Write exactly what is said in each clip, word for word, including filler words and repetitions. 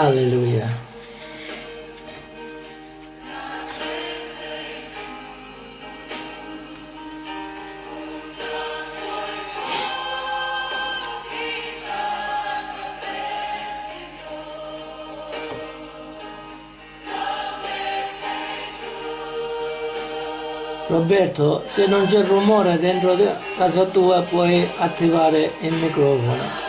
Alleluia. Roberto, se non c'è rumore dentro casa tua puoi attivare il microfono.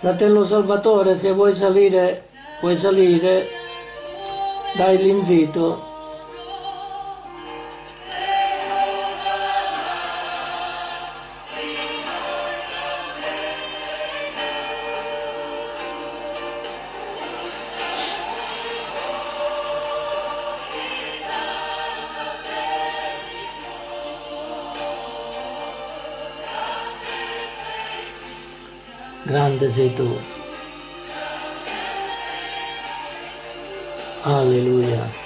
Fratello Salvatore, se vuoi salire, puoi salire, dai l'invito. Grande sei tu. Alleluia.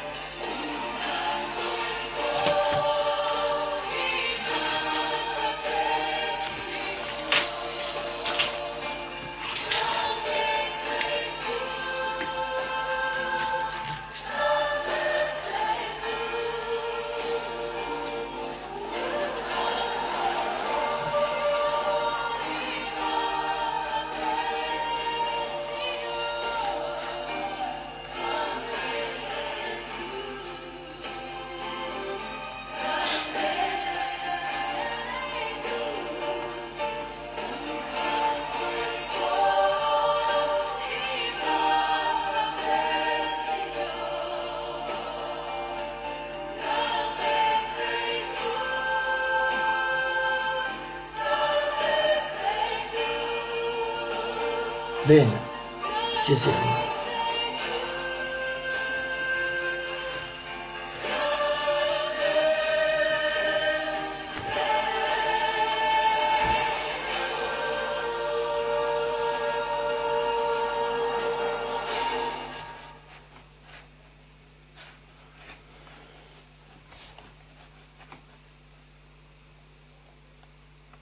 Bene, ci siamo.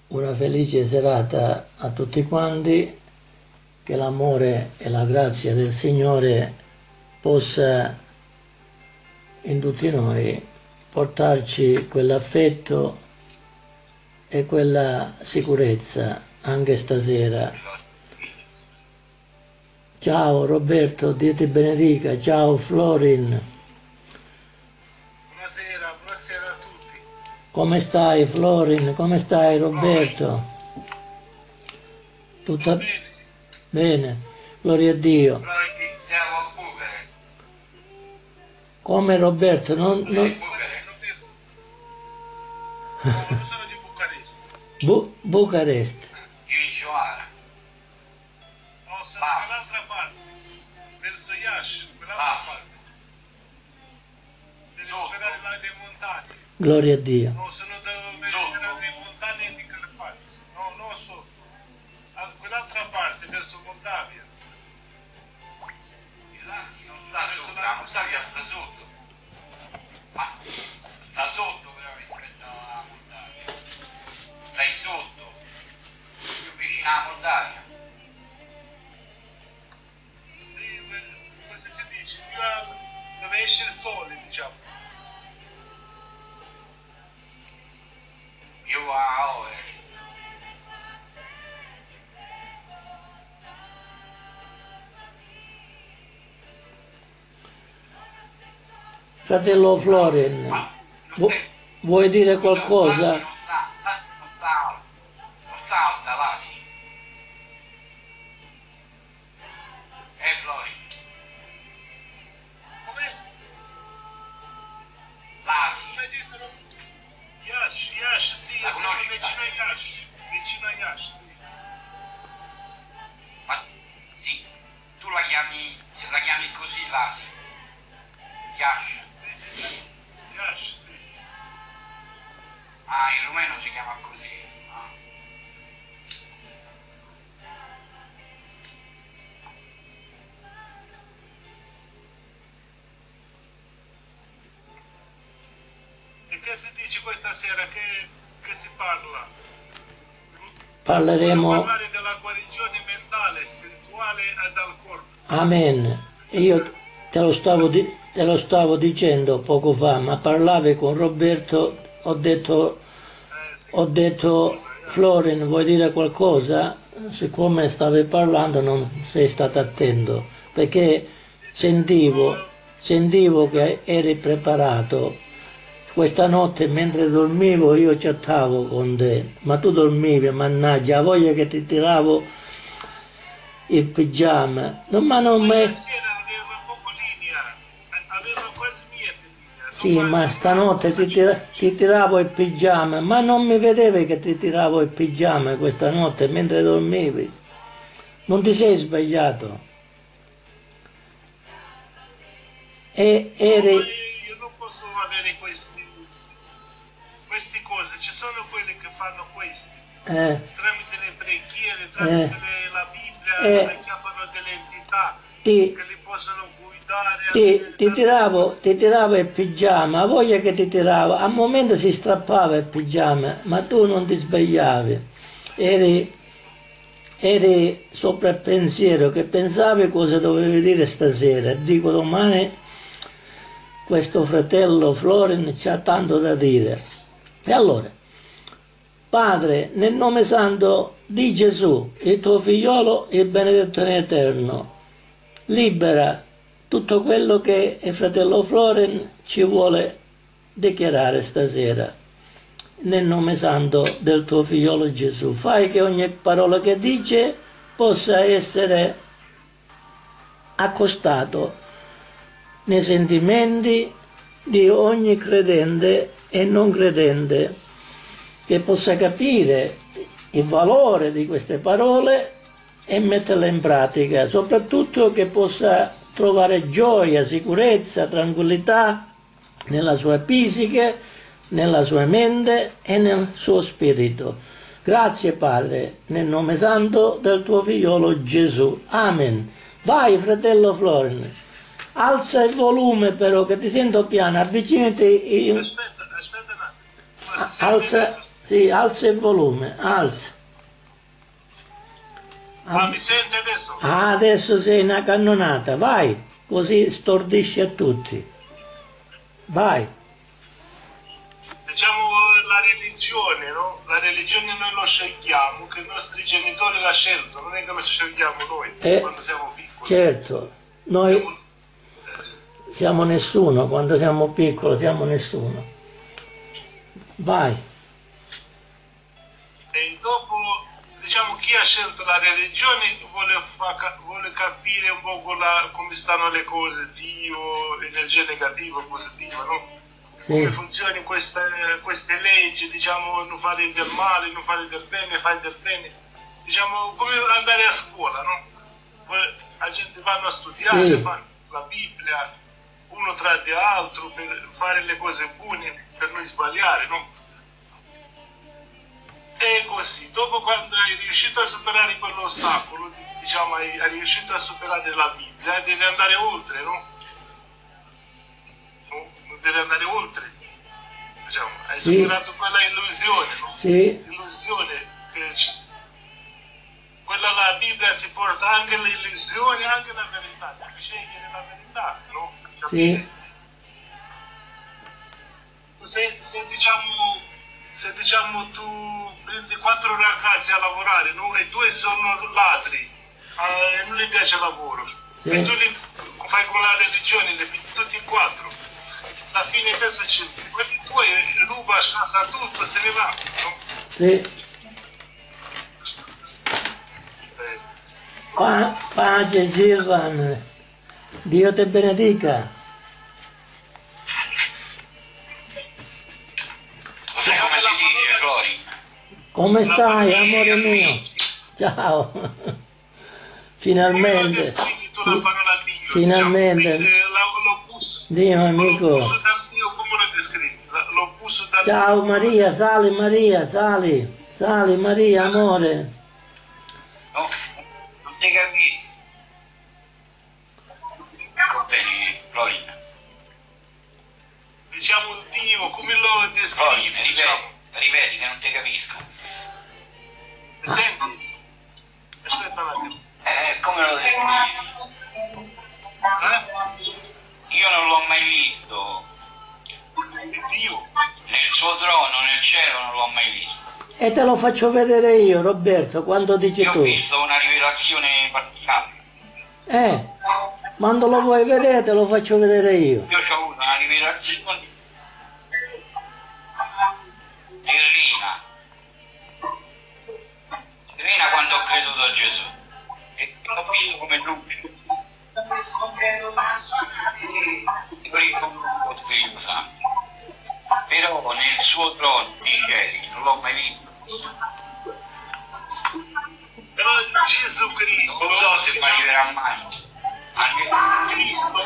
Una felice serata a tutti quanti. Che l'amore e la grazia del Signore possa in tutti noi portarci quell'affetto e quella sicurezza anche stasera. Ciao Roberto, Dio ti benedica, ciao Florin. Buonasera, buonasera a tutti. Come stai Florin? Come stai Roberto? Tutto bene? Bene, gloria a Dio. Noi siamo a Bucare. Come Roberto? Non, non... Bucare. Sono di Bucarest. Bu Bucarest. Di Visioara. No, sono dall'altra parte. Verso Iași, quell'altra parte. Per superare la delle montagne. Gloria a Dio. No, sono delle montagne di Carpati. No, no, sotto. A quell'altra parte, verso Moldavia. E là non sta sotto, la Moldavia sta sotto. Ma sta sotto però rispetto alla Moldavia. Stai sotto, più vicino alla Moldavia. Come si dice, più a, dove esce il sole, diciamo. Più a ovest. Fratello Florin, vu vuoi dire qualcosa? dici questa sera? Che, che si parla? Parleremo... Voglio parlare della guarigione mentale, spirituale e dal corpo. Amen. Io te lo stavo, di... te lo stavo dicendo poco fa, ma parlavi con Roberto, ho detto... Ho detto, Florin, vuoi dire qualcosa? Siccome stavi parlando non sei stato attento, perché sentivo, sentivo che eri preparato. Questa notte mentre dormivo io chattavo con te, ma tu dormivi, mannaggia, voglia che ti tiravo il pigiama. No, ma non me... Sì, ma stanotte ti, tira, ti tiravo il pigiama, ma non mi vedevi che ti tiravo il pigiama questa notte mentre dormivi? Non ti sei svegliato? E eri... Io non posso avere questi, queste cose, ci sono quelli che fanno questi, eh. tramite le preghiere, tramite eh. la Bibbia, eh. chiamano delle entità ti... che li possono guidare. Ti, ti, tiravo, ti tiravo il pigiama, voglia che ti tiravo, al momento si strappava il pigiama, ma tu non ti svegliavi, eri, eri sopra il pensiero che pensavi cosa dovevi dire stasera. Dico, domani questo fratello Florin c'ha tanto da dire. E allora, Padre, nel nome santo di Gesù, il tuo figliolo, il benedetto in eterno, libera tutto quello che il fratello Florin ci vuole dichiarare stasera, nel nome santo del tuo figliolo Gesù. Fai che ogni parola che dice possa essere accostato nei sentimenti di ogni credente e non credente, che possa capire il valore di queste parole e metterle in pratica, soprattutto che possa trovare gioia, sicurezza, tranquillità nella sua psiche, nella sua mente e nel suo spirito. Grazie Padre, nel nome santo del tuo figliolo Gesù. Amen. Vai fratello Florin, alza il volume però che ti sento piano, avvicinati. In... Aspetta, aspetta un attimo. Alza, sì, alza il volume, alza. Ah, mi sente adesso? Ah, adesso sei una cannonata, vai, così stordisci a tutti. Vai. Diciamo la religione, no? La religione noi la scegliamo, che i nostri genitori la scelgono, non è che la scegliamo noi eh, quando siamo piccoli. Certo, noi siamo... siamo nessuno, quando siamo piccoli siamo nessuno. Vai. E dopo... Diciamo chi ha scelto la religione vuole, fa, vuole capire un po' la, come stanno le cose, Dio, energia negativa, positiva, no? Sì. Come funzionano queste, queste leggi, diciamo, non fare del male, non fare del bene, fare del bene. Diciamo, come andare a scuola, no? La gente vanno a studiare, sì. Fanno la Bibbia, uno tra l'altro, per fare le cose buone, per non sbagliare, no? E così, dopo quando hai riuscito a superare quell'ostacolo, diciamo, hai, hai riuscito a superare la Bibbia, devi andare oltre, no? No, non devi andare oltre, diciamo, hai sì. superato quella illusione, no? Sì. Illusione, che quella la Bibbia ti porta anche l'illusione, anche la verità, devi scegliere la verità, no? Capite? Sì. Se, se diciamo... Se diciamo tu prendi quattro ragazzi a lavorare, no? E due sono ladri, eh, non gli piace il lavoro, sì. E tu li fai con la religione, li metti tutti e quattro, alla fine che succede? Quelli tuoi ruba, scatta tutto, se ne va, no? Sì. Pa pace Giovanni, Dio ti benedica. Come stai, amore mio? Ciao! Finalmente! Finalmente! Dio amico! Ciao Maria, sali Maria, sali! Sali Maria, amore! No, non ti capisco! Va bene, Florina! Diciamo Dio! definitivo, come lo descrivi? Poi, diciamo. Rivedi che non ti capisco. Senti, aspetta un attimo. Eh, come lo descrivi? Eh? Io non l'ho mai visto. Dio. Nel suo trono, nel cielo, non l'ho mai visto. E te lo faccio vedere io, Roberto, quando dici io tu. Io ho visto una rivelazione parziale. Eh, quando lo vuoi vedere te lo faccio vedere io. Io ho avuto una rivelazione di Rina. Rina quando ho creduto a Gesù. E l'ho visto come luce. Spirito Santo. Però nel suo trono di cieli non l'ho mai visto. Però Gesù Cristo non so se mi arriverà mai. Anche Cristo.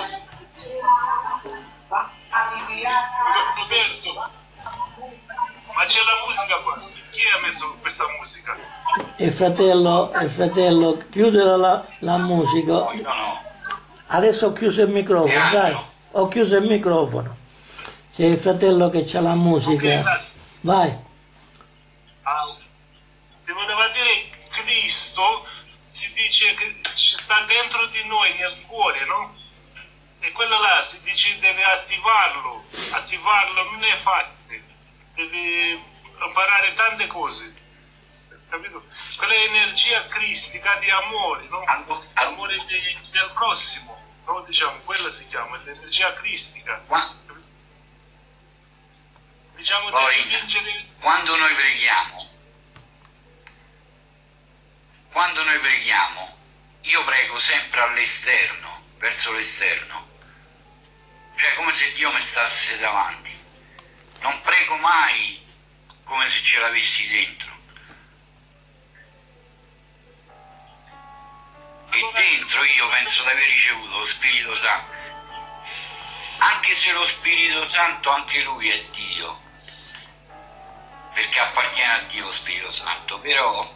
Roberto, ma c'è la musica qua? Chi ha messo questa musica? Il fratello, il fratello, chiudere la, la musica. No, io no. Adesso ho chiuso il microfono, dai. Ho chiuso il microfono. C'è il fratello che c'ha la musica. Okay, vai. Ah, ti voleva dire che Cristo si dice che sta dentro di noi, nel cuore, no? E quello là ti dice deve attivarlo, attivarlo non è facile, devi imparare tante cose, capito? Quella è energia cristica di amore, no? Amore del prossimo, no? Diciamo, quella si chiama l'energia cristica. Diciamo poi, vincere... quando noi preghiamo, quando noi preghiamo, io prego sempre all'esterno, verso l'esterno, cioè come se Dio mi stasse davanti, non prego mai come se ce l'avessi dentro, e dentro io penso di aver ricevuto lo Spirito Santo, anche se lo Spirito Santo anche lui è Dio, perché appartiene a Dio Spirito Santo, però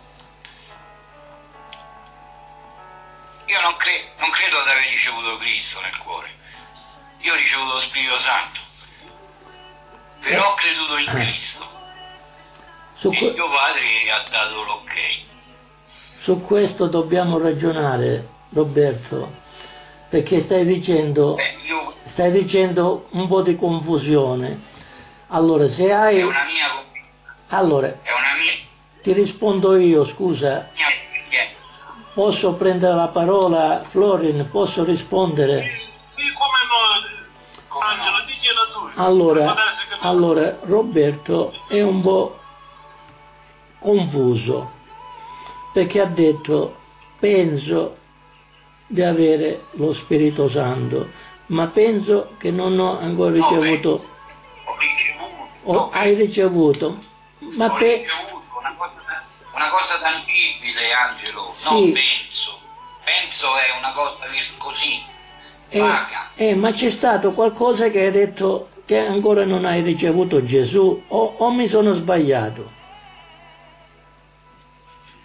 io non, cre non credo di aver ricevuto Cristo nel cuore, io ho ricevuto lo Spirito Santo, però eh. ho creduto in Cristo, su e il mio Padre ha dato l'ok. Su questo dobbiamo ragionare, Roberto, perché stai dicendo, Beh, io... stai dicendo un po' di confusione. Allora, se hai... È una mia... Allora, ti rispondo io, scusa, posso prendere la parola, Florin, posso rispondere? Allora, allora, Roberto è un po' confuso, perché ha detto, penso di avere lo Spirito Santo, ma penso che non ho ancora ricevuto, ho, hai ricevuto. Ma ho ricevuto una cosa, una cosa tangibile, Angelo, sì. Non penso, penso è una cosa così, eh, vaga. Eh, ma c'è stato qualcosa che hai detto che ancora non hai ricevuto Gesù, o, o mi sono sbagliato?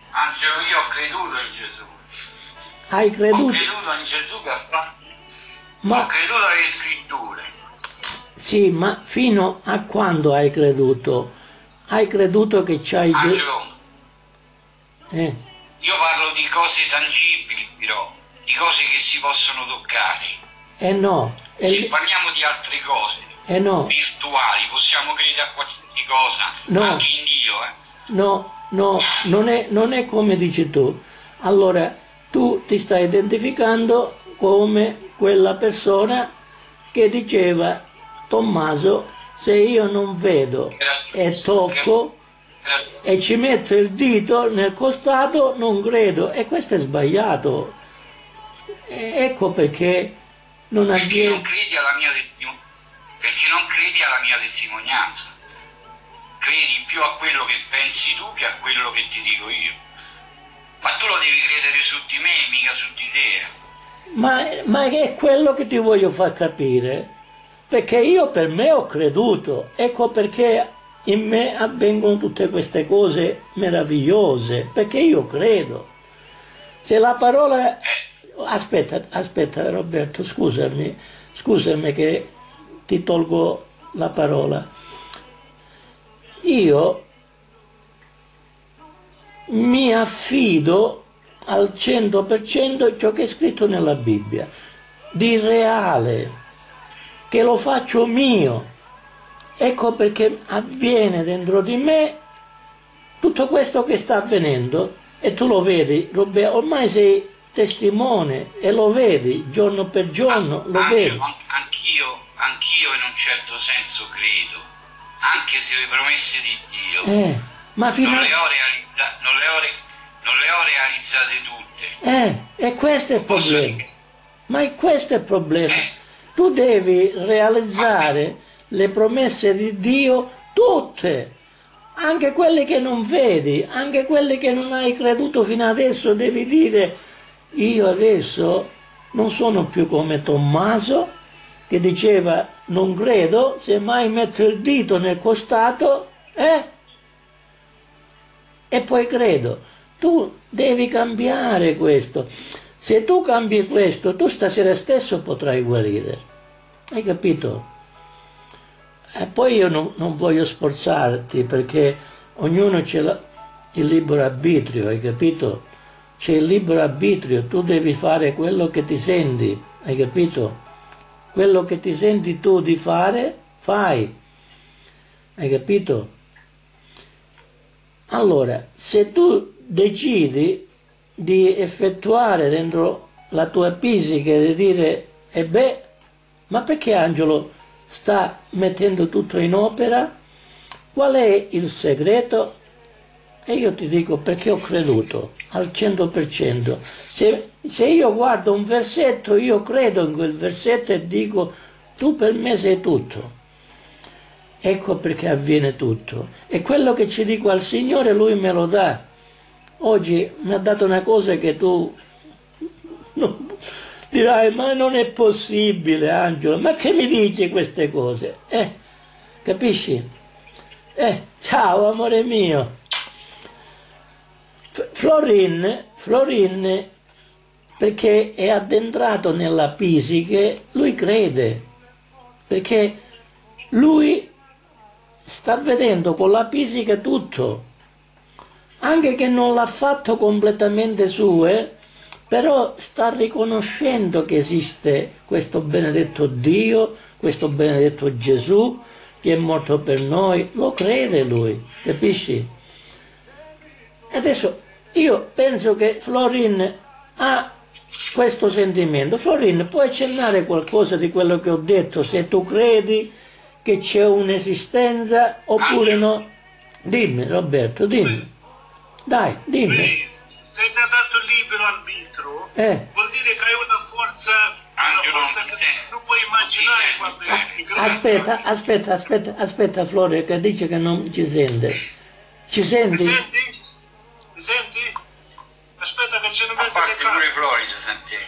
Angelo, io ho creduto in Gesù. Hai creduto? Ho creduto in Gesù che ha fatto, ma... ho creduto alle scritture. Sì, ma fino a quando hai creduto? Hai creduto che c'hai... Angelo, eh. io parlo di cose tangibili, però, di cose che si possono toccare. Eh no. Se eh... parliamo di altre cose, eh no. virtuali, possiamo credere a qualsiasi cosa, no. anche in Dio. Eh. No, no, non è, non è come dici tu. Allora, tu ti stai identificando come quella persona che diceva Tommaso, se io non vedo e tocco e ci metto il dito nel costato non credo, e questo è sbagliato, e ecco perché non perché avviene... non credi alla mia perché non credi alla mia testimonianza, credi più a quello che pensi tu che a quello che ti dico io, ma tu lo devi credere su di me, mica su di te. Ma, ma è quello che ti voglio far capire, perché io per me ho creduto, ecco perché in me avvengono tutte queste cose meravigliose, perché io credo. Se la parola... Aspetta, aspetta Roberto, scusami, scusami che ti tolgo la parola. Io mi affido al cento per cento ciò che è scritto nella Bibbia, di reale, che lo faccio mio. Ecco perché avviene dentro di me tutto questo che sta avvenendo, e tu lo vedi, Roberto, ormai sei testimone e lo vedi giorno per giorno, lo Angelo, vedi. Anch'io, anch'io in un certo senso credo, anche se le promesse di Dio eh, ma fino non, a... le ho realizza... non, le ho re... non le ho realizzate tutte. Eh, e questo è il problema. Ma è questo è il problema. Eh. Tu devi realizzare le promesse di Dio tutte, anche quelle che non vedi, anche quelle che non hai creduto fino adesso. Devi dire: io adesso non sono più come Tommaso, che diceva non credo, semmai metto il dito nel costato eh? e poi credo. Tu devi cambiare questo. Se tu cambi questo, tu stasera stesso potrai guarire. Hai capito? E poi io non, non voglio sforzarti, perché ognuno c'è il libero arbitrio, hai capito? C'è il libero arbitrio, tu devi fare quello che ti senti, hai capito? Quello che ti senti tu di fare, fai. Hai capito? Allora, se tu decidi di effettuare dentro la tua psiche e di dire: e beh, ma perché Angelo sta mettendo tutto in opera? Qual è il segreto? E io ti dico: perché ho creduto al cento per cento. Se, se io guardo un versetto, io credo in quel versetto e dico: tu per me sei tutto. Ecco perché avviene tutto. E quello che ci dico al Signore, Lui me lo dà. Oggi mi ha dato una cosa che tu non... dirai: ma non è possibile, Angelo, ma che mi dici queste cose? Eh, capisci? Eh, ciao amore mio. Florin, Florin, perché è addentrato nella psiche, lui crede, perché lui sta vedendo con la psiche tutto. Anche che non l'ha fatto completamente sue, però sta riconoscendo che esiste questo benedetto Dio, questo benedetto Gesù che è morto per noi. Lo crede lui, capisci? Adesso io penso che Florin ha questo sentimento. Florin, puoi accennare qualcosa di quello che ho detto, se tu credi che c'è un'esistenza oppure no? Dimmi, Roberto, dimmi. Dai, dimmi. Se ti ha dato libero arbitro, eh. vuol dire che hai una forza, una forza che non puoi immaginare quando è. Aspetta, aspetta, aspetta, aspetta, Flore, che dice che non ci sente. Ci senti? Mi senti? Mi senti? Aspetta che ce ne mette. A parte pure Flore ci sente.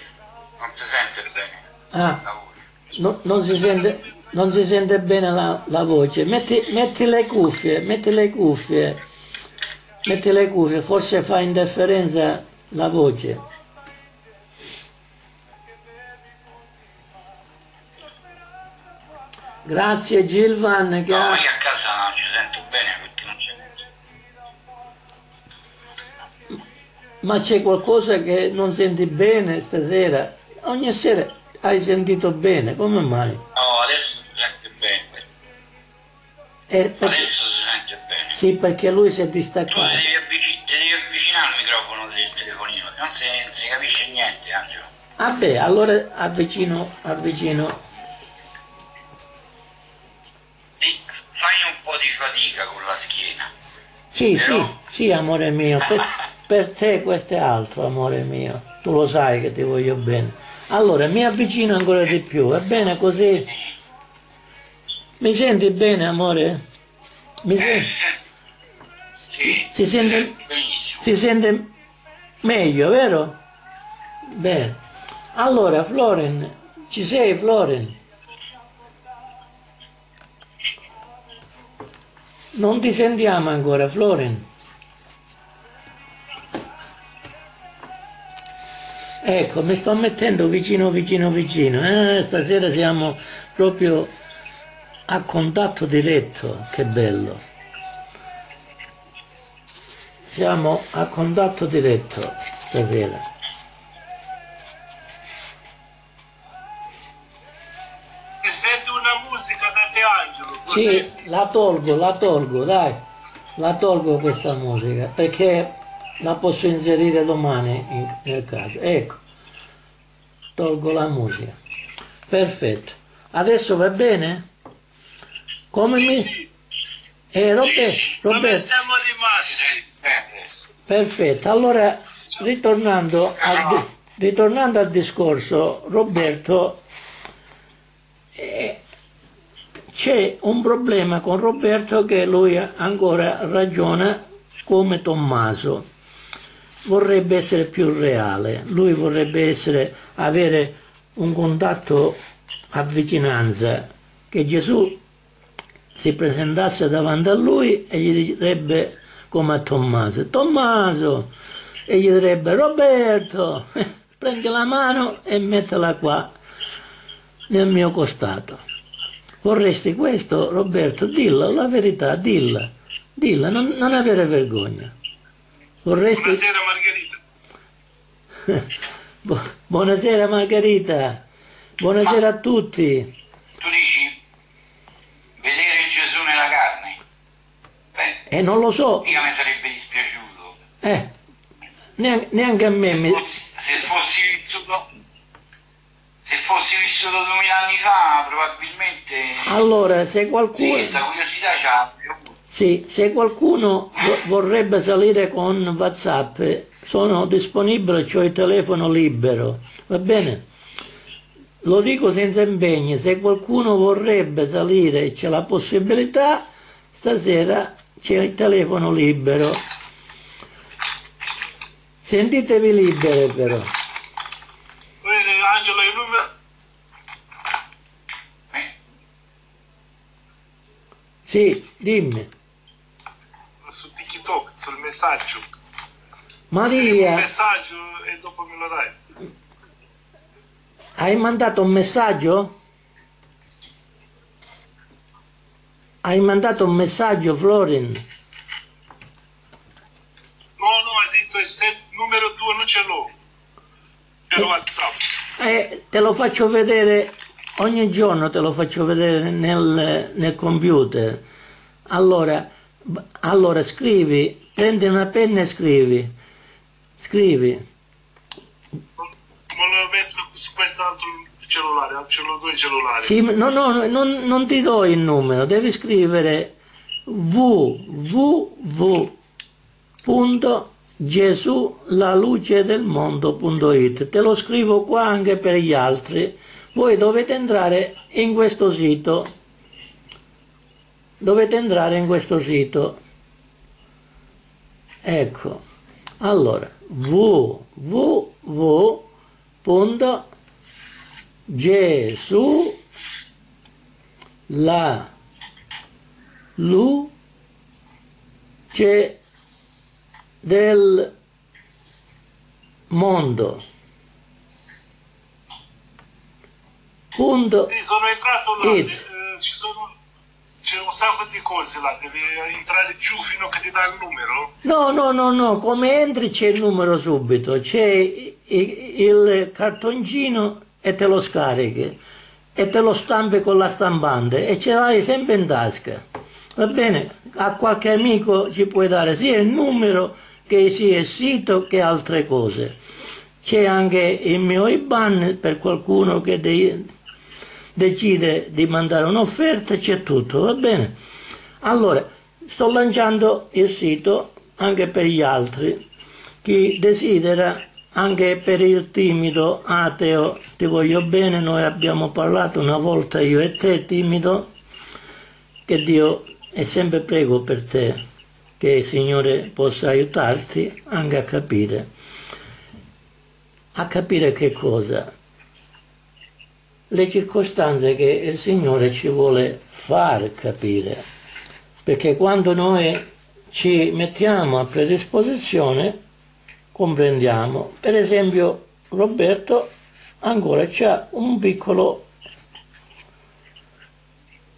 Non si sente bene. Ah, la voce. No, non, si sente, non si sente bene la, la voce. Metti, metti le cuffie, metti le cuffie. Metti le cuffie, forse fa interferenza la voce. Grazie Gilvan che no, ha... io a casa non ci sento bene perché non c'è niente. Ma c'è qualcosa che non senti bene stasera? Ogni sera hai sentito bene, come mai? No, adesso si sente bene. Eh, perché... Adesso si sente bene. Sì, perché lui si è distaccato. Tu devi, avvic devi avvicinare il microfono del telefonino, non si, non si capisce niente, Angelo. Vabbè, ah allora avvicino, avvicino. E fai un po' di fatica con la schiena. Sì, però... sì, sì, amore mio, per, per te questo è altro, amore mio. Tu lo sai che ti voglio bene. Allora, mi avvicino ancora di più, va bene così? Mi senti bene, amore? Mi senti? Sì, si sente benissimo. Si sente meglio, vero? Bene. Allora, Florin, ci sei, Florin? Non ti sentiamo ancora, Florin. Ecco, mi sto mettendo vicino, vicino, vicino. Eh, stasera siamo proprio... a contatto diretto, che bello! Siamo a contatto diretto stasera. Ti sento una musica da Te Angelo? Sì, la tolgo, la tolgo, dai, la tolgo questa musica, perché la posso inserire domani in, nel caso. Ecco, tolgo la musica. Perfetto. Adesso va bene? Come mi... Sì. Eh, Roberto, Roberto. Siamo rimasti. Perfetto. Allora, ritornando al, ritornando al discorso, Roberto, eh, c'è un problema con Roberto, che lui ancora ragiona come Tommaso. Vorrebbe essere più reale. Lui vorrebbe essere, avere un contatto a vicinanza, che Gesù si presentasse davanti a lui e gli direbbe come a Tommaso: Tommaso! E gli direbbe: Roberto, prendi la mano e mettela qua nel mio costato. Vorresti questo, Roberto? Dillo la verità, dilla, dilla, non, non avere vergogna. Vorresti... Buonasera Margherita. Bu Buonasera Margherita, buonasera a tutti. Tu dici vedere Gesù nella carne? Beh, eh, non lo so. Mica mi sarebbe dispiaciuto. Eh, neanche, neanche a me. Se mi... fossi, se fossi vissuto, se fossi vissuto duemila anni fa, probabilmente. Allora, se qualcuno... Questa curiosità c'ha. Sì, se qualcuno vorrebbe salire con WhatsApp, sono disponibile, c'ho il telefono libero, va bene? Lo dico senza impegni, se qualcuno vorrebbe salire, c'è la possibilità, stasera c'è il telefono libero. Sentitevi libere però. Bene, Angelo, il numero... Sì, dimmi. Su TikTok, sul messaggio. Maria... Un messaggio e dopo me lo dai. Hai mandato un messaggio? Hai mandato un messaggio, Florin? No, no, ha detto il numero tuo non ce l'ho. Ce l'ho WhatsApp. Eh, te lo faccio vedere, ogni giorno te lo faccio vedere nel, nel computer. Allora, allora scrivi, prendi una penna e scrivi. Scrivi. Su quest'altro cellulare, al cellulare, cellulare. Sì, no, no, non, non ti do il numero, devi scrivere w w w punto gesulalucedelmondo punto it. Te lo scrivo qua anche per gli altri. Voi dovete entrare in questo sito, dovete entrare in questo sito, ecco. Allora, w w w punto gesulalucedelmondo punto it. Sì, sono entrato là, eh, ci sono, c'è un sacco di cose là, devi entrare giù fino a che ti dà il numero. No, no, no, no, come entri c'è il numero subito, c'è il cartoncino e te lo scarichi e te lo stampi con la stampante e ce l'hai sempre in tasca, va bene? A qualche amico ci puoi dare sia il numero che sia il sito che altre cose. C'è anche il mio I B A N per qualcuno che de decide di mandare un'offerta, c'è tutto, va bene? Allora, sto lanciando il sito anche per gli altri, chi desidera. Anche per il timido ateo, ti voglio bene, noi abbiamo parlato una volta io e te, timido, che Dio è sempre prego per te, che il Signore possa aiutarti anche a capire. A capire che cosa? Le circostanze che il Signore ci vuole far capire, perché quando noi ci mettiamo a predisposizione comprendiamo. Per esempio Roberto ancora c'ha un piccolo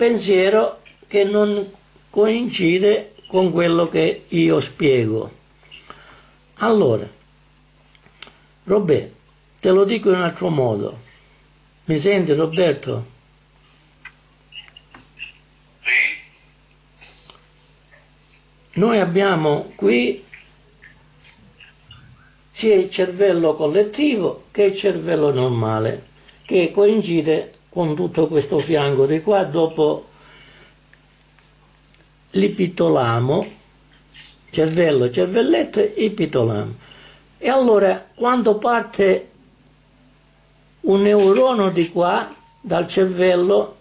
pensiero che non coincide con quello che io spiego. Allora, Robè, te lo dico in un altro modo. Mi senti, Roberto? Sì. Noi abbiamo qui sia il cervello collettivo che il cervello normale, che coincide con tutto questo fianco di qua, dopo l'ipitolamo, cervello, cervelletto, ipitolamo. E allora, quando parte un neurono di qua, dal cervello,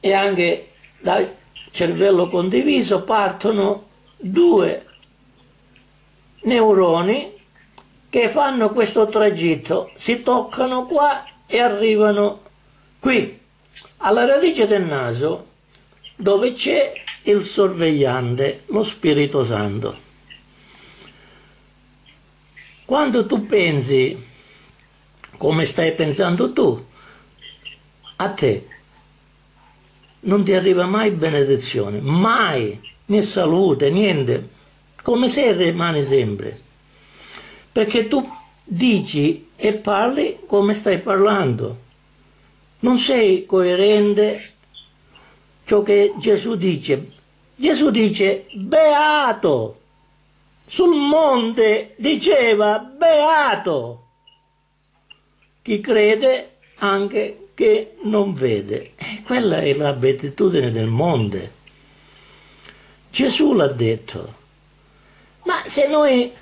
e anche dal cervello condiviso, partono due neuroni che fanno questo tragitto, si toccano qua e arrivano qui, alla radice del naso, dove c'è il sorvegliante, lo Spirito Santo. Quando tu pensi, come stai pensando tu, a te non ti arriva mai benedizione, mai, né salute, niente, come se rimane sempre, perché tu dici e parli come stai parlando, non sei coerente ciò che Gesù dice. Gesù dice beato, sul monte diceva beato chi crede anche che non vede. E quella è la beatitudine del monte, Gesù l'ha detto. Ma se noi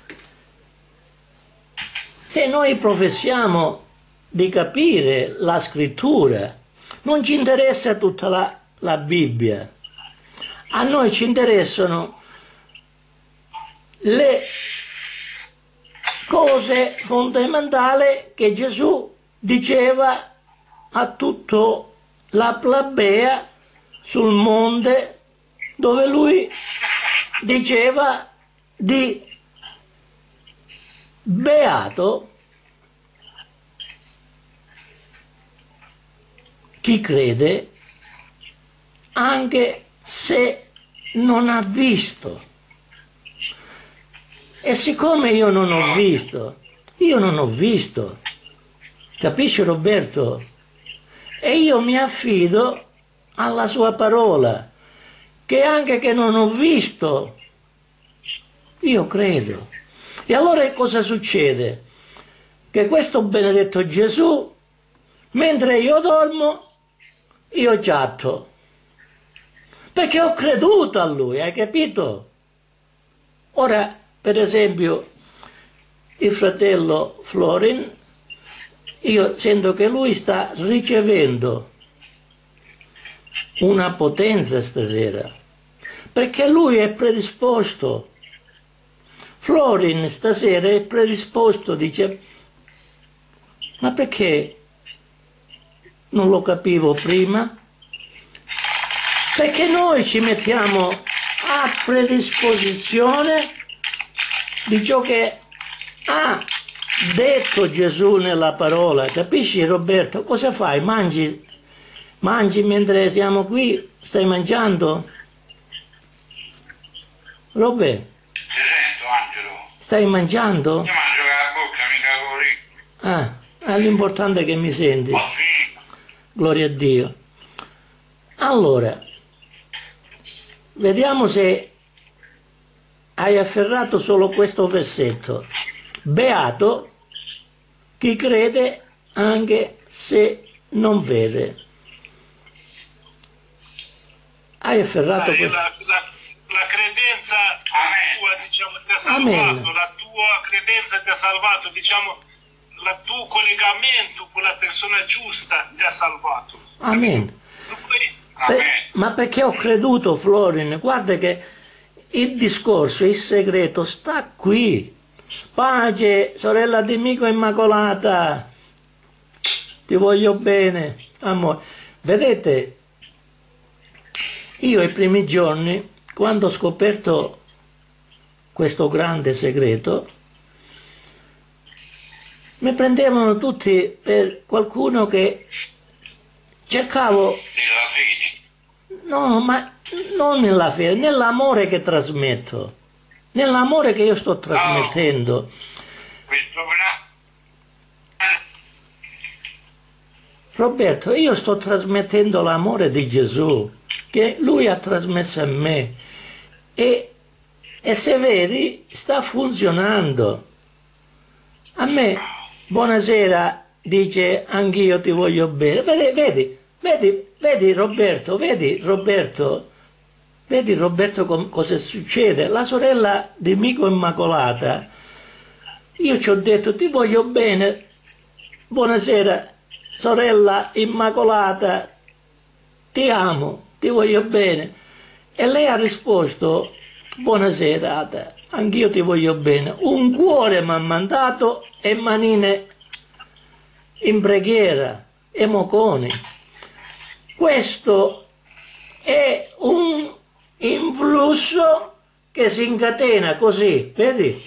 se noi professiamo di capire la scrittura, non ci interessa tutta la, la Bibbia, a noi ci interessano le cose fondamentali che Gesù diceva a tutta la plebea sul monte, dove lui diceva di beato chi crede anche se non ha visto. E siccome io non ho visto, io non ho visto, capisci Roberto? E io mi affido alla sua parola, che anche che non ho visto, io credo. E allora cosa succede? Che questo benedetto Gesù, mentre io dormo, io giatto, perché ho creduto a lui, hai capito? Ora, per esempio, il fratello Florin, io sento che lui sta ricevendo una potenza stasera, perché lui è predisposto. Florin stasera è predisposto, dice, ma perché non lo capivo prima? Perché noi ci mettiamo a predisposizione di ciò che ha detto Gesù nella parola, capisci Roberto? Cosa fai? Mangi? Mangi mentre siamo qui? Stai mangiando? Roberto? Stai mangiando? Io mangio con la bocca, mica con... Ah, l'importante è che mi senti. Gloria a Dio. Allora, vediamo se hai afferrato solo questo versetto. Beato chi crede anche se non vede. Hai afferrato questo... La credenza tua, diciamo, ti ha salvato, la tua credenza ti ha salvato, diciamo, il tuo collegamento con la persona giusta ti ha salvato. Amen. Per, ma perché ho creduto, Florin? Guarda che il discorso, il segreto sta qui. Pace, sorella di Mico Immacolata, ti voglio bene, amore. Vedete, io i primi giorni, quando ho scoperto questo grande segreto, mi prendevano tutti per qualcuno che cercavo... Nella fede? No, ma non nella fede, nell'amore che trasmetto, nell'amore che io sto trasmettendo. No. Quel problema... Roberto, io sto trasmettendo l'amore di Gesù, che Lui ha trasmesso a me, e, e se vedi sta funzionando. A me, buonasera, dice, anch'io ti voglio bene. Vedi, vedi, vedi, vedi Roberto, vedi Roberto, vedi Roberto cosa succede. La sorella di Mico Immacolata, io ci ho detto ti voglio bene, buonasera, sorella Immacolata, ti amo, ti voglio bene. E lei ha risposto, buonasera, anch'io ti voglio bene. Un cuore mi ha mandato e manine in preghiera, e moconi. Questo è un influsso che si incatena così, vedi?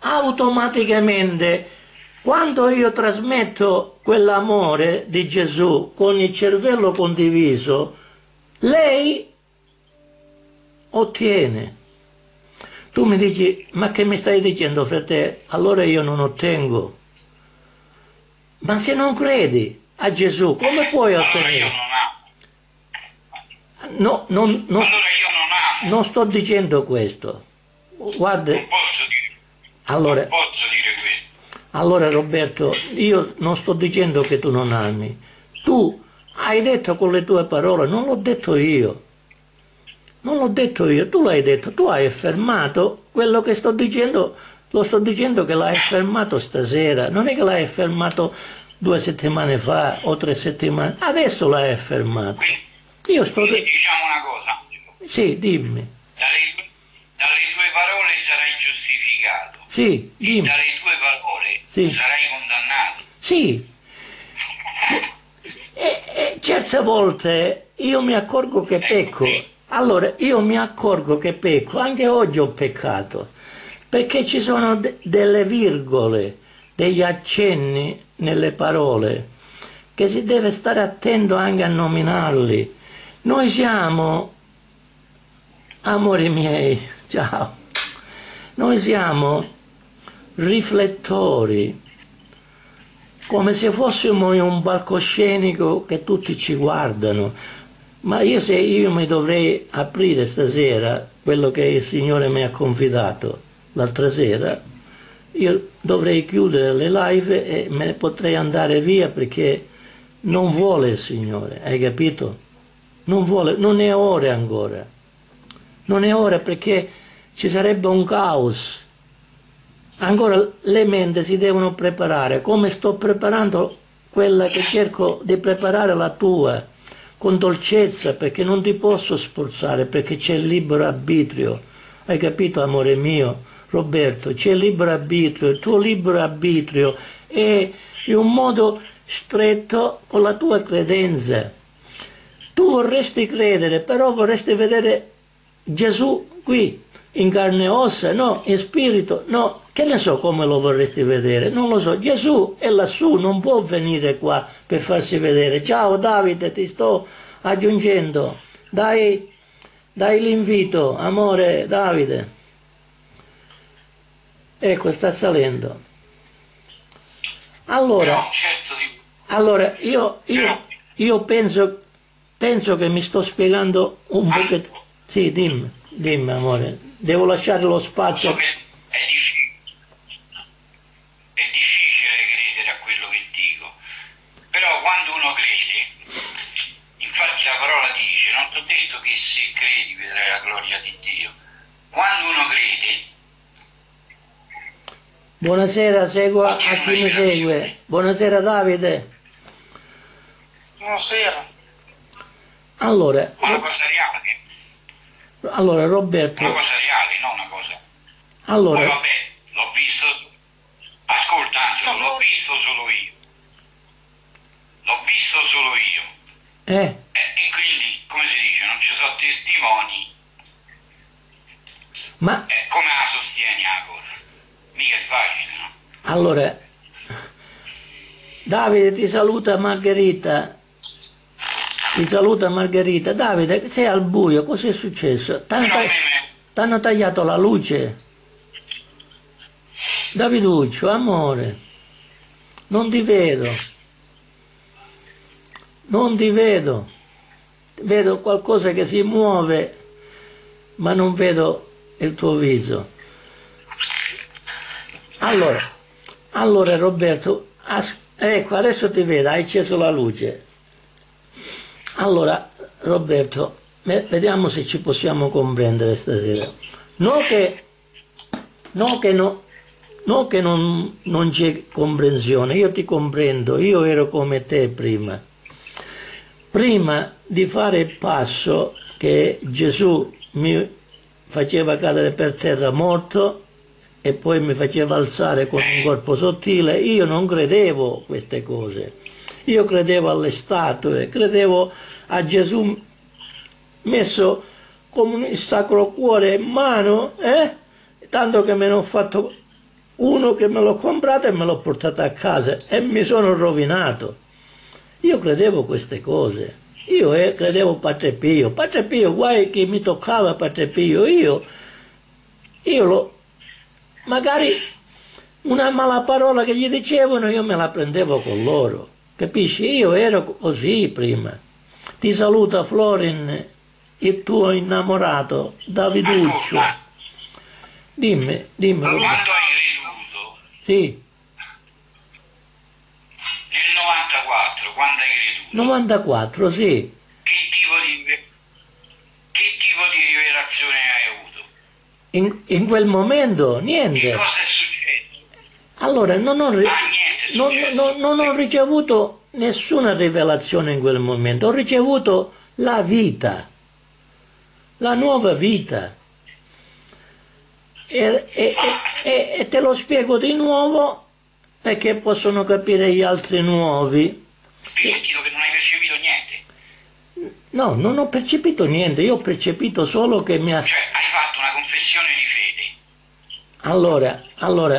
Automaticamente, quando io trasmetto quell'amore di Gesù con il cervello condiviso, lei ottiene. Tu mi dici, ma che mi stai dicendo, fratello? Allora io non ottengo. Ma se non credi a Gesù, come puoi ottenere? No, non, non, non sto dicendo questo. Guarda, non posso dire, allora, non posso dire questo. Allora Roberto, io non sto dicendo che tu non ami, tu hai detto con le tue parole, non l'ho detto io, non l'ho detto io, tu l'hai detto, tu hai affermato quello che sto dicendo, lo sto dicendo che l'hai affermato stasera, non è che l'hai affermato due settimane fa o tre settimane, adesso l'hai affermato. Io sto... Quindi diciamo una cosa. Sì, dimmi. Dalle, dalle tue parole sarai giustificato. Sì, dimmi. Dalle tue parole sì. Sarai condannato. Sì. E, e certe volte io mi accorgo che pecco. Allora, io mi accorgo che pecco. Anche oggi ho peccato. Perché ci sono de delle virgole, degli accenni nelle parole, che si deve stare attento anche a nominarli. Noi siamo, amori miei, ciao, noi siamo riflettori, come se fossimo in un palcoscenico che tutti ci guardano. Ma io, se io mi dovrei aprire stasera quello che il Signore mi ha confidato l'altra sera, io dovrei chiudere le live e me ne potrei andare via, perché non vuole il Signore, hai capito? Non vuole, non è ora ancora, non è ora, perché ci sarebbe un caos. Ancora le menti si devono preparare, come sto preparando quella che cerco di preparare la tua, con dolcezza, perché non ti posso sforzare, perché c'è il libero arbitrio, hai capito amore mio, Roberto, c'è il libero arbitrio, il tuo libero arbitrio è in un modo stretto con la tua credenza. Tu vorresti credere, però vorresti vedere Gesù qui, in carne e ossa, no, in spirito, no, che ne so come lo vorresti vedere, non lo so, Gesù è lassù, non può venire qua per farsi vedere. Ciao Davide, ti sto aggiungendo, dai, dai l'invito, amore Davide. Ecco, sta salendo. Allora, allora io, io, io penso, penso che mi sto spiegando un pochettino. Sì, dimmi, dimmi amore. Devo lasciare lo spazio. È difficile, è difficile credere a quello che dico, però quando uno crede, infatti la parola dice, non ti ho detto che se credi vedrai la gloria di Dio, quando uno crede. Buonasera, segua a chi mi segue. Buonasera Davide. Buonasera. Allora, una cosa reale. Allora Roberto, una cosa reale, non una cosa. Allora, poi vabbè, l'ho visto, ascolta, l'ho visto solo io, l'ho visto solo io eh. Eh, e quindi, come si dice, non ci sono testimoni. Ma eh, come la sostieni la cosa? Mica è facile, no? Allora Davide, ti saluta Margherita. Ti saluta Margherita. Davide, sei al buio, cos'è successo? T'hanno tagliato la luce? Daviduccio, amore, non ti vedo, non ti vedo, vedo qualcosa che si muove ma non vedo il tuo viso. Allora, allora Roberto, ecco adesso ti vedo, hai acceso la luce. Allora Roberto, vediamo se ci possiamo comprendere stasera. No che, no che, no, no che non, non c'è comprensione, io ti comprendo, io ero come te prima. Prima di fare il passo che Gesù mi faceva cadere per terra morto e poi mi faceva alzare con un corpo sottile, io non credevo a queste cose. Io credevo alle statue, credevo a Gesù messo come un sacro cuore in mano, eh? Tanto che me ne ho fatto uno che me l'ho comprato e me l'ho portato a casa e mi sono rovinato. Io credevo queste cose, io eh, credevo Padre Pio, Padre Pio, guai che mi toccava Padre Pio, io, io lo, magari una mala parola che gli dicevano io me la prendevo con loro. Capisci? Io ero così prima. Ti saluta Florin, il tuo innamorato, Daviduccio. Dimmi, dimmi. Ma quando hai creduto? Sì. Nel novantaquattro, quando hai creduto? novantaquattro, sì. Che tipo di, che tipo di rivelazione hai avuto? In, in quel momento, niente. Che cosa è successo? Allora, non ho... Ah, Non, non, non ho ricevuto nessuna rivelazione in quel momento, ho ricevuto la vita, la nuova vita. E, e, e, e te lo spiego di nuovo perché possono capire gli altri nuovi. Perché dico che non hai percepito niente? No, non ho percepito niente, io ho percepito solo che mi ha... Cioè, hai fatto una confessione di fede. Allora, allora...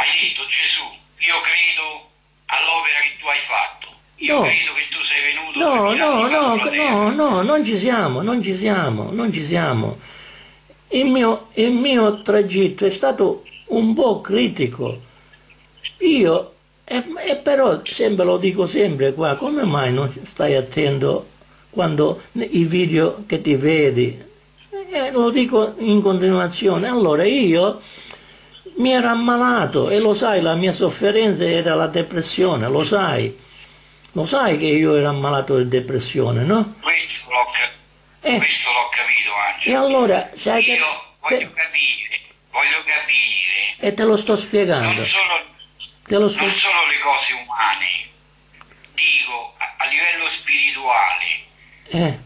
Hai detto Gesù. Io credo all'opera che tu hai fatto, io no. credo che tu sei venuto... No, no, no, no, no, non ci siamo, non ci siamo, non ci siamo. Il mio, il mio tragitto è stato un po' critico. Io, e, e però sempre lo dico sempre qua, come mai non stai attento quando i video che ti vedi? E lo dico in continuazione. Allora io... mi ero ammalato e lo sai, la mia sofferenza era la depressione, lo sai, lo sai che io ero ammalato di depressione, no? Questo l'ho eh. capito, Angelo. E allora, sai io che... voglio capire, voglio capire... E te lo sto spiegando. Non solo, te lo sto... non solo le cose umane, dico, a, a livello spirituale. Eh,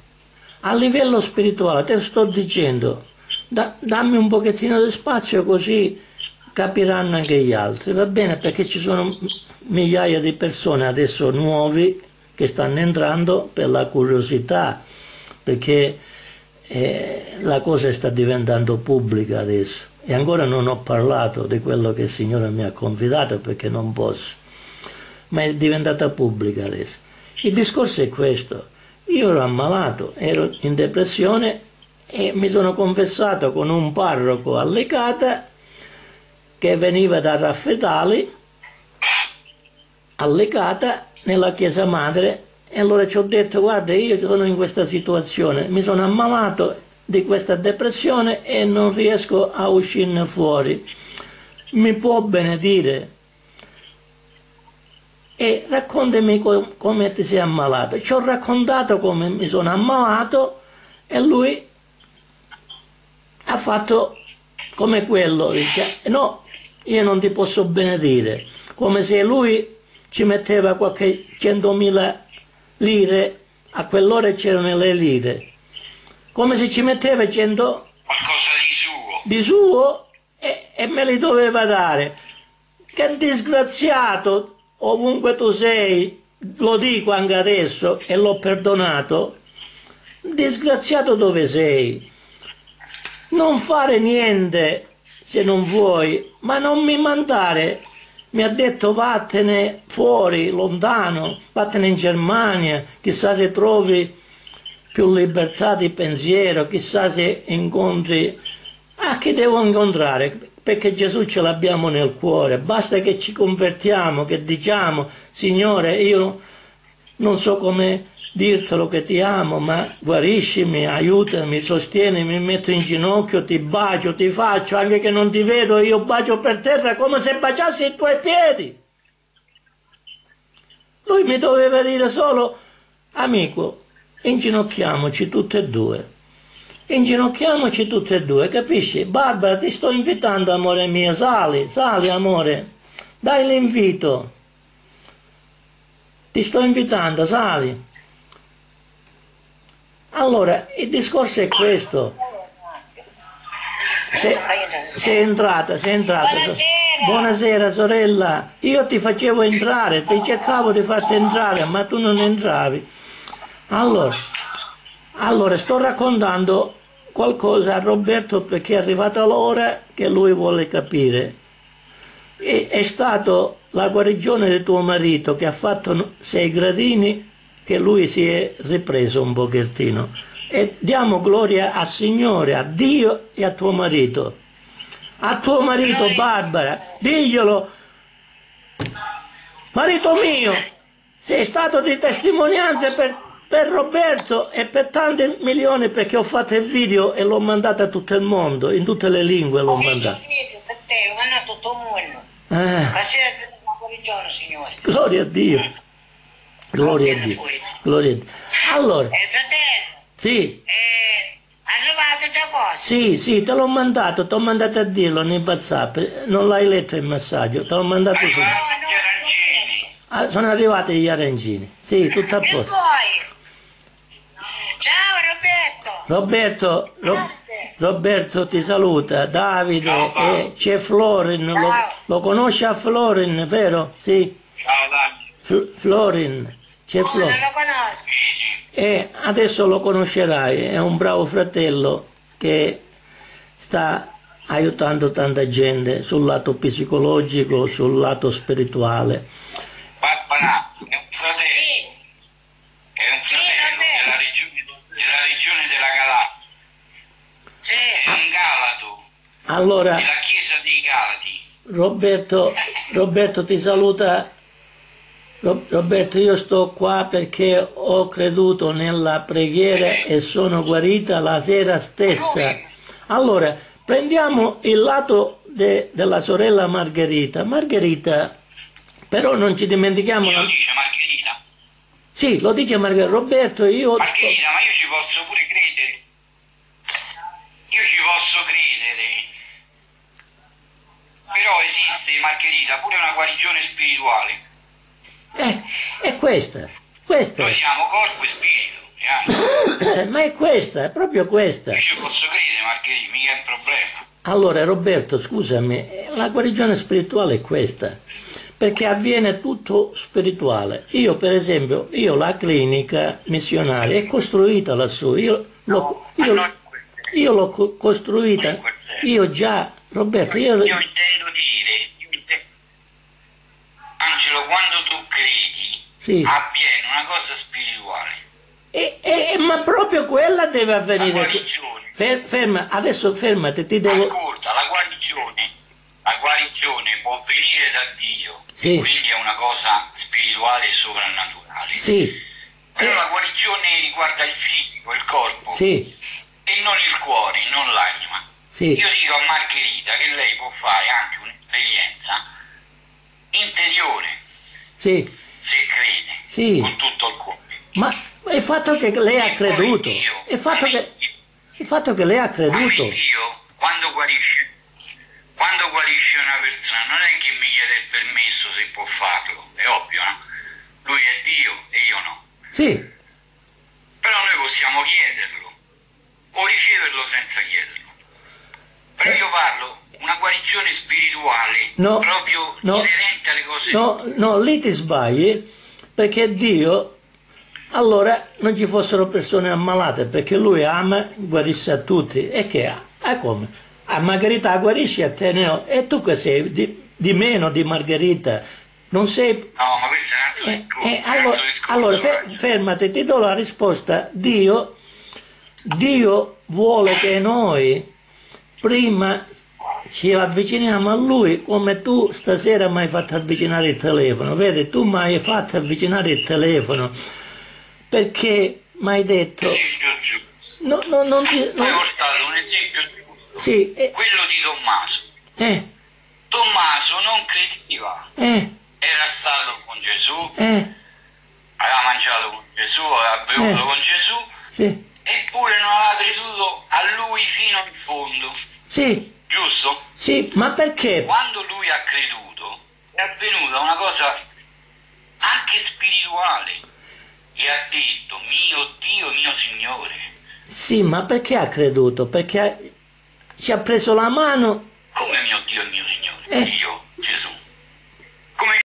a livello spirituale, te lo sto dicendo, da, dammi un pochettino di spazio così... capiranno anche gli altri, va bene? Perché ci sono migliaia di persone adesso nuovi che stanno entrando per la curiosità, perché eh, la cosa sta diventando pubblica adesso e ancora non ho parlato di quello che il Signore mi ha confidato perché non posso, ma è diventata pubblica adesso. Il discorso è questo, io ero ammalato, ero in depressione e mi sono confessato con un parroco a Licata che veniva da Raffedali, allegata nella chiesa madre, e allora ci ho detto, guarda, io sono in questa situazione, mi sono ammalato di questa depressione e non riesco a uscirne fuori, mi può benedire? E raccontami com come ti sei ammalato. Ci ho raccontato come mi sono ammalato e lui ha fatto come quello, dice, no, io non ti posso benedire, come se lui ci metteva qualche centomila lire, a quell'ora c'erano le lire, come se ci metteva cento... qualcosa di suo, di suo e, e me li doveva dare. Che disgraziato, ovunque tu sei, lo dico anche adesso e l'ho perdonato, disgraziato dove sei, non fare niente se non vuoi, ma non mi mandare mi ha detto vattene fuori, lontano, vattene in Germania, chissà se trovi più libertà di pensiero, chissà se incontri... Ah, chi devo incontrare? Perché Gesù ce l'abbiamo nel cuore, basta che ci convertiamo, che diciamo, Signore, io non so come dirtelo che ti amo, ma guariscimi, aiutami, sostienimi, mi metto in ginocchio, ti bacio, ti faccio, anche che non ti vedo, io bacio per terra come se baciassi i tuoi piedi. Lui mi doveva dire solo, amico, inginocchiamoci tutte e due. Inginocchiamoci tutte e due, capisci? Barbara, ti sto invitando, amore mio, sali, sali, amore, dai l'invito. Ti sto invitando, sali. Allora, il discorso è questo. Sei, sei entrata, sei entrata. Buonasera. Buonasera, sorella. Io ti facevo entrare, ti cercavo di farti entrare, ma tu non entravi. Allora, allora sto raccontando qualcosa a Roberto perché è arrivata l'ora che lui vuole capire. E, è stato la guarigione di tuo marito che ha fatto sei gradini che lui si è ripreso un pochettino. E diamo gloria al Signore, a Dio e a tuo marito. A tuo marito, Barbara, diglielo. Marito mio, sei stato di testimonianza per, per Roberto e per tanti milioni, perché ho fatto il video e l'ho mandato a tutto il mondo, in tutte le lingue l'ho mandato. Ah. Gloria a Dio. Gloria a Dio, gloria a Dio. Allora, eh, fratello, sì. È arrivato da cosa? Sì, sì, te l'ho mandato, ti ho mandato a dirlo nei WhatsApp, non l'hai letto il messaggio, te l'ho mandato ah, subito. No, no, no. Ah, sono arrivati gli arancini, sì, tutto a posto. Ciao Roberto. Roberto, Ro Roberto ti saluta, Davide, ciao, e c'è Florin, lo, lo conosci a Florin, vero? Sì. Ciao Davide. Florin. C'è Florin. E adesso lo conoscerai, è un bravo fratello che sta aiutando tanta gente sul lato psicologico, sul lato spirituale. Barbara è un fratello, è un fratello della regione, della regione della Galazia. C'è un Galato, allora, della chiesa dei Galati. Roberto, Roberto ti saluta. Roberto, io sto qua perché ho creduto nella preghiera e sono guarita la sera stessa. Allora, prendiamo il lato de, della sorella Margherita. Margherita, però non ci dimentichiamo... Io la... lo dice Margherita? Sì, lo dice Margherita. Roberto, io... Margherita, sto... ma io ci posso pure credere. Io ci posso credere. Però esiste, Margherita, pure una guarigione spirituale. Eh, è questa, questa. Noi siamo corpo e spirito. Ma è questa, è proprio questa. Io ci posso credere, Margherita, mica è un problema. Allora, Roberto, scusami, la guarigione spirituale è questa, perché avviene tutto spirituale. Io, per esempio, io la clinica missionaria è costruita lassù. Io l'ho io, io l'ho costruita. Io già, Roberto, io. Io intendo dire. Angelo, quando tu credi, sì, avviene una cosa spirituale. E, e, ma proprio quella deve avvenire. La guarigione. Fer, ferma, adesso fermati, ti devo... Ascolta, la guarigione, la guarigione può venire da Dio, sì, quindi è una cosa spirituale e sovrannaturale. Sì. Però eh. la guarigione riguarda il fisico, il corpo, sì, e non il cuore, non l'anima. Sì. Io dico a Margherita che lei può fare anche un'esperienza interiore, sì, se crede, sì, con tutto il cuore. Ma il fatto che lei ha creduto, Dio, il, fatto che, il fatto che lei ha creduto. Dio, quando guarisce, quando guarisce una persona, non è che mi chiede il permesso se può farlo, è ovvio, no? Lui è Dio e io no. Sì. Però noi possiamo chiederlo o riceverlo senza chiederlo. Però eh. io parlo. Una guarigione spirituale, no, proprio no, inerente alle cose... No, no, lì ti sbagli, perché Dio... Allora, non ci fossero persone ammalate, perché Lui ama, guarisse a tutti. E che ha? E come? A Margherita guarisce a te, no? E tu che sei di, di meno di Margherita, non sei... No, ma questo è un altro discorso. Eh, eh, allora, discorso, allora fer fermati, ti do la risposta. Dio, Dio vuole che noi prima ci avviciniamo a Lui, come tu stasera mi hai fatto avvicinare il telefono. Vedi, tu mi hai fatto avvicinare il telefono perché mi hai detto... No, no, non ti... Non... Hai portato un esempio giusto, sì, eh... quello di Tommaso. Eh. Tommaso non credeva, eh. Era stato con Gesù, eh. Aveva mangiato con Gesù, aveva bevuto eh. con Gesù, sì. Eppure non aveva creduto a Lui fino in fondo. Sì. Giusto? Sì, ma perché? Quando lui ha creduto è avvenuta una cosa anche spirituale e ha detto: mio Dio, mio Signore. Sì, ma perché ha creduto? Perché ha... ci ha preso la mano. Come mio Dio e mio Signore? Eh. Io